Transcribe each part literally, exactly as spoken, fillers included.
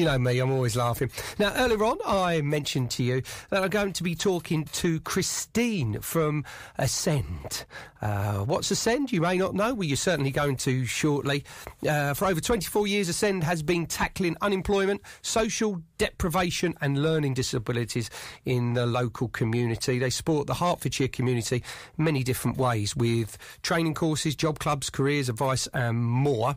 You know me, I'm always laughing. Now, earlier on, I mentioned to you that I'm going to be talking to Christine from Ascend. Uh, what's Ascend? You may not know. Well, you're certainly going to shortly. Uh, for over twenty-four years, Ascend has been tackling unemployment, social deprivation and learning disabilities in the local community. They support the Hertfordshire community in many different ways with training courses, job clubs, careers, advice and more.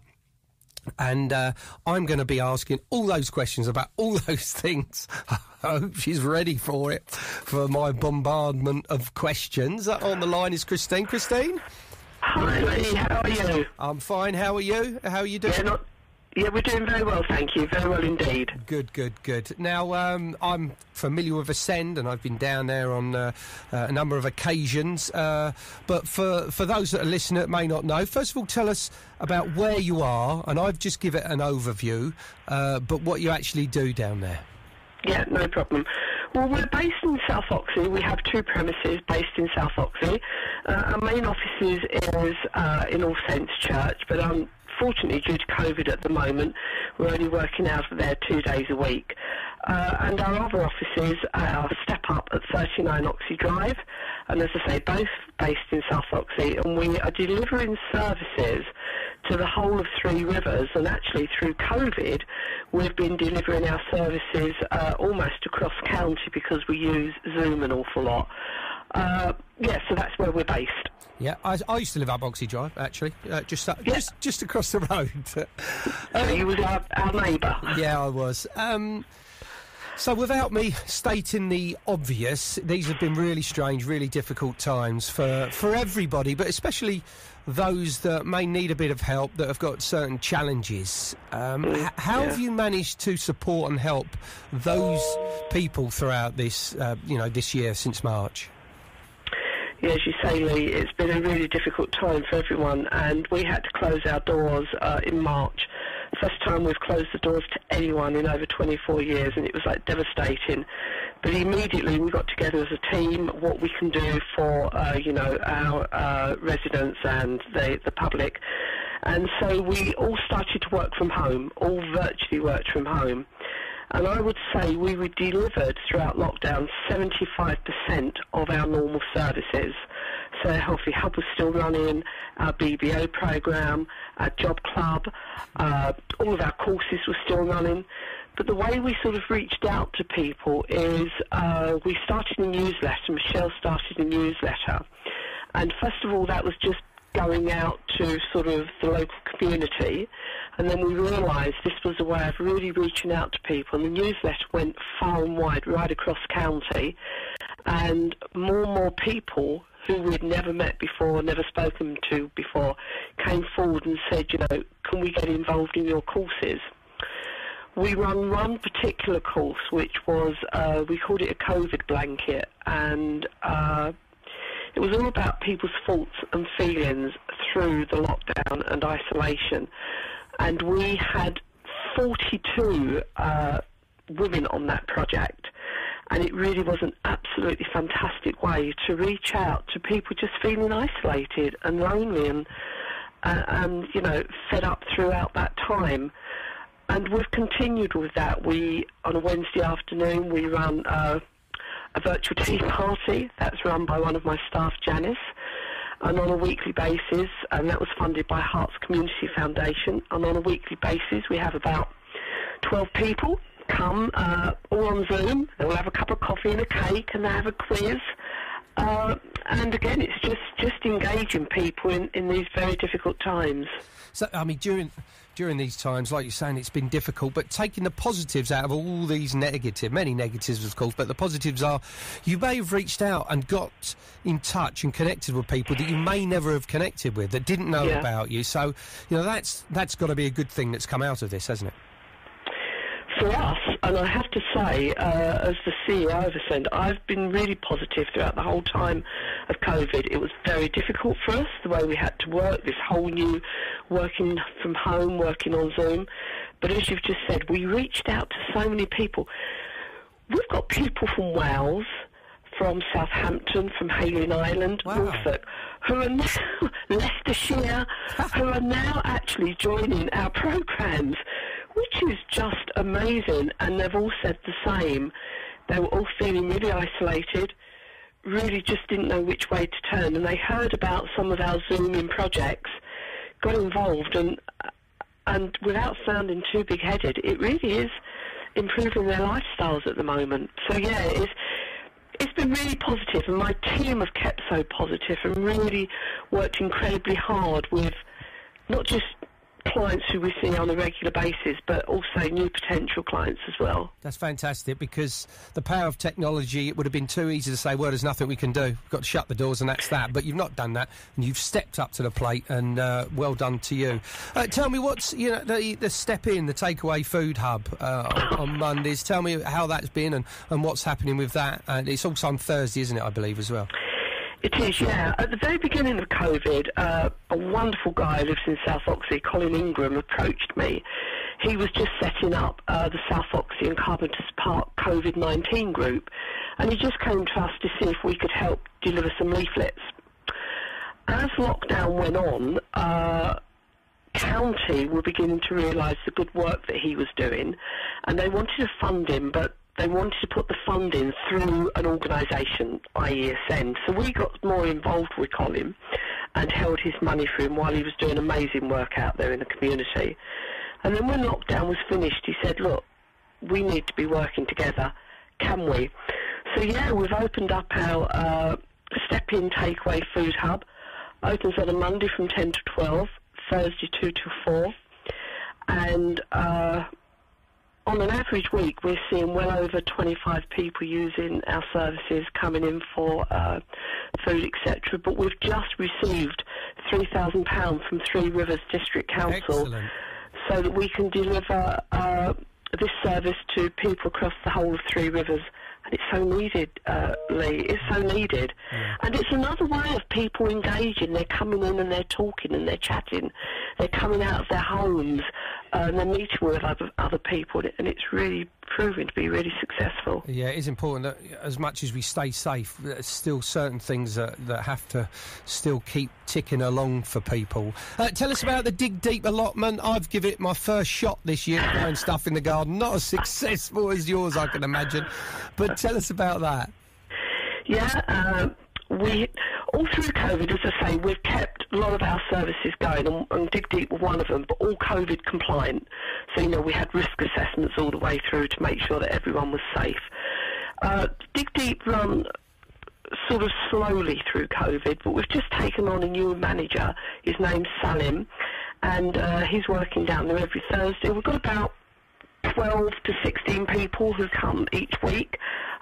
And uh, I'm going to be asking all those questions about all those things. I hope she's ready for it, for my bombardment of questions. On the line is Christine. Christine? Hi, Lee. How are you? I'm fine. How are you? How are you doing? Yeah, not, yeah we're doing very well, thank you. Very well indeed. Good, good, good. Now, um, I'm familiar with Ascend, and I've been down there on uh, uh, a number of occasions. Uh, but for, for those that are listening that may not know, first of all, tell us about where you are, and I've just give it an overview, uh, but what you actually do down there. Yeah, no problem. Well, we're based in South Oxhey. We have two premises based in South Oxhey. Uh, our main office is uh, in All Saints Church, but unfortunately, due to COVID at the moment, we're only working out of there two days a week. Uh, and our other offices are Step Up at thirty-nine Oxhey Drive, and as I say, both based in South Oxhey, and we are delivering services to the whole of Three Rivers, and actually through COVID we've been delivering our services uh, almost across county because we use Zoom an awful lot. Uh, yeah, so that's where we're based. Yeah, I, I used to live up Oxhey Drive, actually, uh, just, uh, yeah. just just across the road. uh, so you was our, our neighbour. Yeah, I was. Um, So without me stating the obvious, these have been really strange, really difficult times for, for everybody, but especially those that may need a bit of help, that have got certain challenges. Um, mm, h- how yeah. have you managed to support and help those people throughout this, uh, you know, this year since March? Yeah, as you say, Lee, it's been a really difficult time for everyone, and we had to close our doors uh, in March. First time we've closed the doors to anyone in over twenty-four years, and it was like devastating. But immediately we got together as a team, what we can do for uh, you know our uh, residents and the the public, and so we all started to work from home, all virtually worked from home. And I would say we were delivered throughout lockdown seventy-five percent of our normal services. So Healthy Hub was still running, our B B A programme, our job club, uh, all of our courses were still running. But the way we sort of reached out to people is uh, we started a newsletter, Michelle started a newsletter. And first of all, that was just going out to sort of the local community, and then we realised this was a way of really reaching out to people, and the newsletter went far and wide right across county, and more and more people who we'd never met before, never spoken to before, came forward and said, you know, can we get involved in your courses? We run one particular course which was, uh, we called it a COVID blanket, and uh, it was all about people's faults and feelings through the lockdown and isolation. And we had forty-two uh, women on that project. And it really was an absolutely fantastic way to reach out to people just feeling isolated and lonely and, uh, and you know, fed up throughout that time. And we've continued with that. We, on a Wednesday afternoon, we ran uh, a virtual tea party that's run by one of my staff, Janice, and on a weekly basis, and that was funded by Hearts Community Foundation, and on a weekly basis we have about twelve people come, uh, all on Zoom. They'll have a cup of coffee and a cake, and they have a quiz, uh, and again it's just, just engaging people in, in these very difficult times. So, I mean, during... During these times, like you're saying, it's been difficult, but taking the positives out of all these negative, many negatives, of course, but the positives are you may have reached out and got in touch and connected with people that you may never have connected with, that didn't know yeah. about you. So, you know, that's that's got to be a good thing that's come out of this, hasn't it? For us, and I have to say, uh, as the C E O of Ascend, I've been really positive throughout the whole time of COVID. It was very difficult for us, the way we had to work, this whole new working from home, working on Zoom. But as you've just said, we reached out to so many people. We've got people from Wales, from Southampton, from Hayling Island, wow. Norfolk, who are now, Leicestershire, who are now actually joining our programmes. which is just amazing. And they've all said the same. They were all feeling really isolated, really just didn't know which way to turn. And they heard about some of our Zoom-in projects, got involved, and and without sounding too big-headed, it really is improving their lifestyles at the moment. So, yeah, it's, it's been really positive, and my team have kept so positive and really worked incredibly hard with not just clients who we see on a regular basis, but also new potential clients as well. That's fantastic, because the power of technology, it would have been too easy to say, well, there's nothing we can do, we've got to shut the doors and that's that. But you've not done that, and you've stepped up to the plate, and uh, well done to you. Uh, tell me what's, you know, the, the Step In, the Takeaway Food Hub uh, on, on Mondays. Tell me how that's been and, and what's happening with that. And uh, it's also on Thursday, isn't it, I believe, as well? It is, yeah. At the very beginning of COVID, uh, a wonderful guy who lives in South Oxhey, Colin Ingram, approached me. He was just setting up uh, the South Oxhey and Carpenters Park COVID nineteen group, and he just came to us to see if we could help deliver some leaflets. As lockdown went on, uh, county were beginning to realise the good work that he was doing, and they wanted to fund him, but they wanted to put the funding through an organisation, that is. Ascend. So we got more involved with Colin and held his money for him while he was doing amazing work out there in the community. And then when lockdown was finished, he said, look, we need to be working together, can we? So, yeah, we've opened up our uh, Step In Takeaway Food Hub. Opens on a Monday from ten to twelve, Thursday two to four, and... Uh, on an average week, we're seeing well over twenty-five people using our services, coming in for uh, food, et cetera. But we've just received three thousand pounds from Three Rivers District Council. Excellent. So that we can deliver uh, this service to people across the whole of Three Rivers. And it's so needed, uh, Lee. It's so needed. Yeah. And it's another way of people engaging. They're coming in and they're talking and they're chatting. They're coming out of their homes. Uh, and they're meeting with other, other people, and it's really proven to be really successful. Yeah, it is important that as much as we stay safe, there's still certain things that, that have to still keep ticking along for people. Uh, tell us about the Dig Deep allotment. I've given it my first shot this year, growing stuff in the garden. Not as successful as yours, I can imagine. But tell us about that. Yeah, uh, we... all through COVID, as I say, we've kept a lot of our services going, and, and Dig Deep were one of them, but all COVID compliant. So, you know, we had risk assessments all the way through to make sure that everyone was safe. Uh, Dig Deep run sort of slowly through COVID, but we've just taken on a new manager. His name's Salim, and uh, he's working down there every Thursday. We've got about twelve to sixteen people who come each week.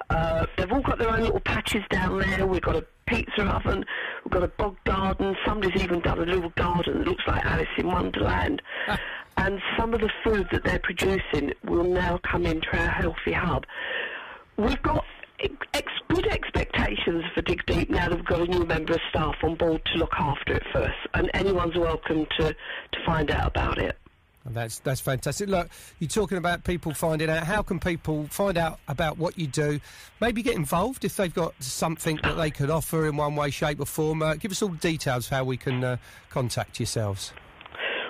Uh, they've all got their own little patches down there. We've got a pizza oven, we've got a bog garden, somebody's even done a little garden that looks like Alice in Wonderland. Ah. And some of the food that they're producing will now come into our Healthy Hub. We've got ex good expectations for Dig Deep now that we've got a new member of staff on board to look after it first, and anyone's welcome to, to find out about it. That's that's fantastic. Look, you're talking about people finding out. How can people find out about what you do? Maybe get involved if they've got something that they could offer in one way, shape or form. Uh, give us all the details of how we can uh, contact yourselves.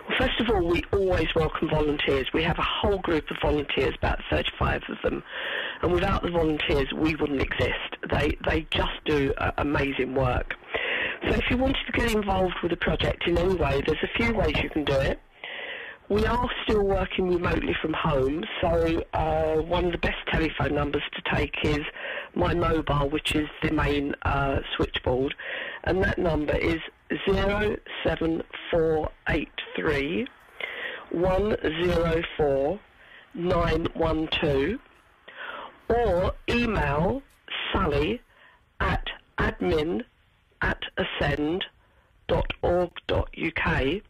Well, first of all, we always welcome volunteers. We have a whole group of volunteers, about thirty-five of them. And without the volunteers, we wouldn't exist. They, they just do uh, amazing work. So if you wanted to get involved with a project in any way, there's a few ways you can do it. We are still working remotely from home, so uh, one of the best telephone numbers to take is my mobile, which is the main uh, switchboard, and that number is zero seven four eight three one zero four nine one two, or email Sally at admin at ascend dot org dot U K.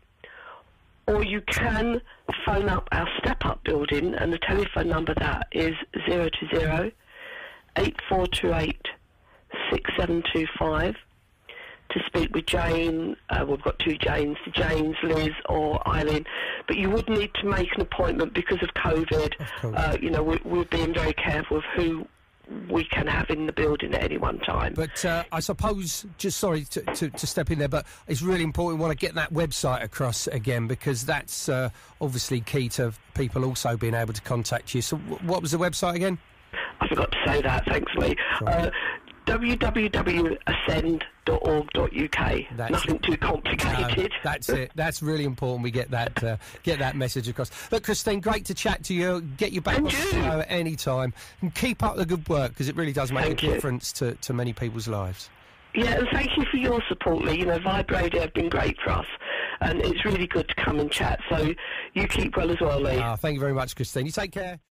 Or you can phone up our Step Up building, and the telephone number that is zero two zero eight four two eight six seven two five to speak with Jane. Uh, we've got two Janes, Jane's, Liz or Eileen. But you would need to make an appointment because of COVID. Of course. Uh, you know, we, we're being very careful of who we can have in the building at any one time. But uh, I suppose, just sorry to, to, to step in there, but it's really important we want to get that website across again, because that's uh, obviously key to people also being able to contact you. So w- what was the website again? I forgot to say that, thanks, Lee. Right. Uh, w w w dot ascend dot org dot u k. That's nothing too complicated. No, that's it. That's really important we get that uh, get that message across. Look, Christine, great to chat to you. Get you back on the show at any time. And keep up the good work, because it really does make thank a difference to, to many people's lives. Yeah, and thank you for your support, Lee. You know, Vibe Radio have been great for us. And it's really good to come and chat. So you keep well as well, Lee. Oh, thank you very much, Christine. You take care.